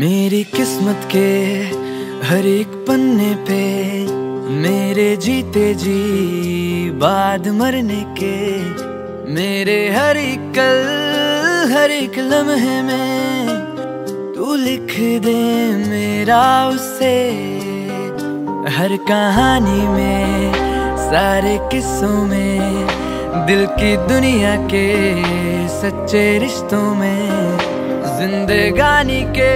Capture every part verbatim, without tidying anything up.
मेरी किस्मत के हर एक पन्ने पे मेरे जीते जी बाद मरने के, मेरे हर एक कल हर एक लम्हे में तू लिख दे मेरा उसे। हर कहानी में सारे किस्सों में दिल की दुनिया के सच्चे रिश्तों में जिंदगानी के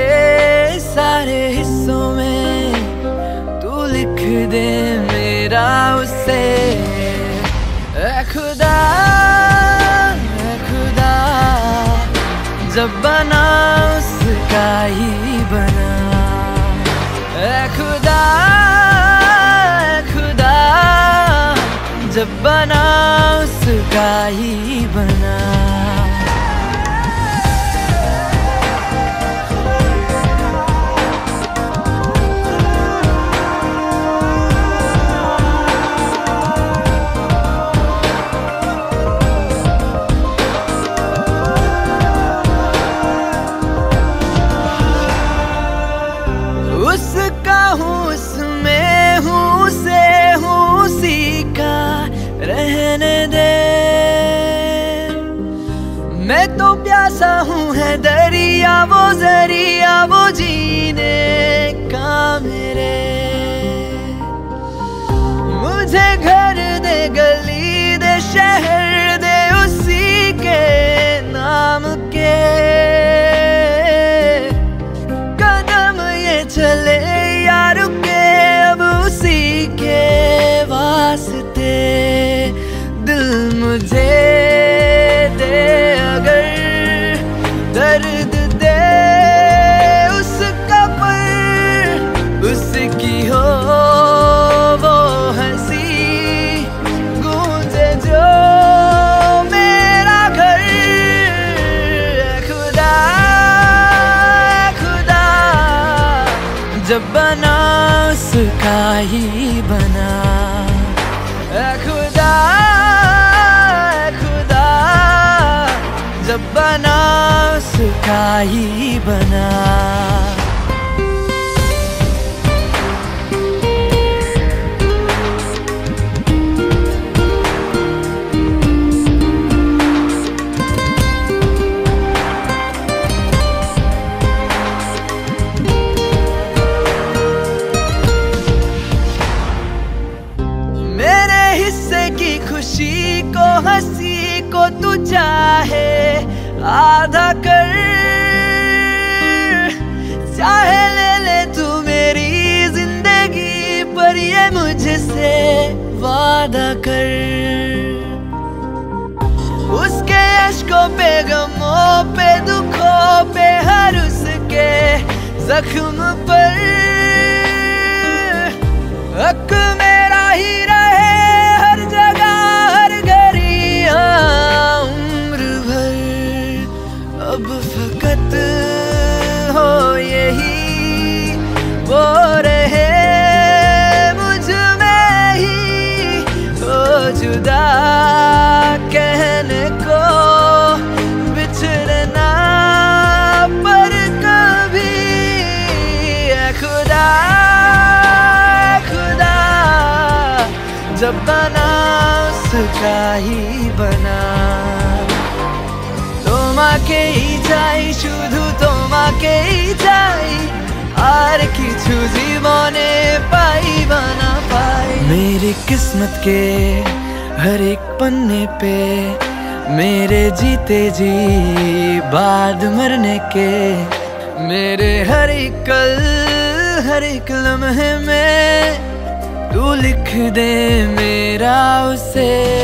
सारे हिस्सों में तू लिख दे मेरा उसे। ऐ खुदा ऐ खुदा जब बना उसका ही बना। ऐ खुदा जब बना उसका ही बना। उसका हूँ उसमें हूँ से हूँ उसी का रहने दे। मैं तो प्यासा हूँ है दरिया वो जरिया वो जीने का मेरे। मुझे घर दे गली दे शहर दे उसी के नाम के। कदम ये चले या रुके अब उसी के वास्ते। दिल मुझे दे अगर दर्द दे उसका पर उसकी हो वो हंसी। गूंजे जो मेरा घर। खुदा खुदा जब बना उसका ही बना। खुदा खुदा जब बना उसका ही बना। की खुशी को हंसी को तू चाहे आधा कर। चाहे ले ले तू मेरी जिंदगी पर ये मुझसे वादा कर। उसके अश्कों पे गमों पे दुखों पे हर उसके जख्म पर हक मेरा ही रहे। अब फकत हो यही वो रहे मुझ में ही। हो जुदा कहने को बिछड़ना पर कभी। खुदा खुदा जब बना उसका ही बना। তোমাকেই চাই শুধু তোমাকেই চাই আর কিছু জীবনে পাইবা না পাই। मेरी किस्मत के हर एक पन्ने पे मेरे जीते जी बाद मरने के, मेरे हर एक कल हर एक लम्हे में तू लिख दे मेरा उसे।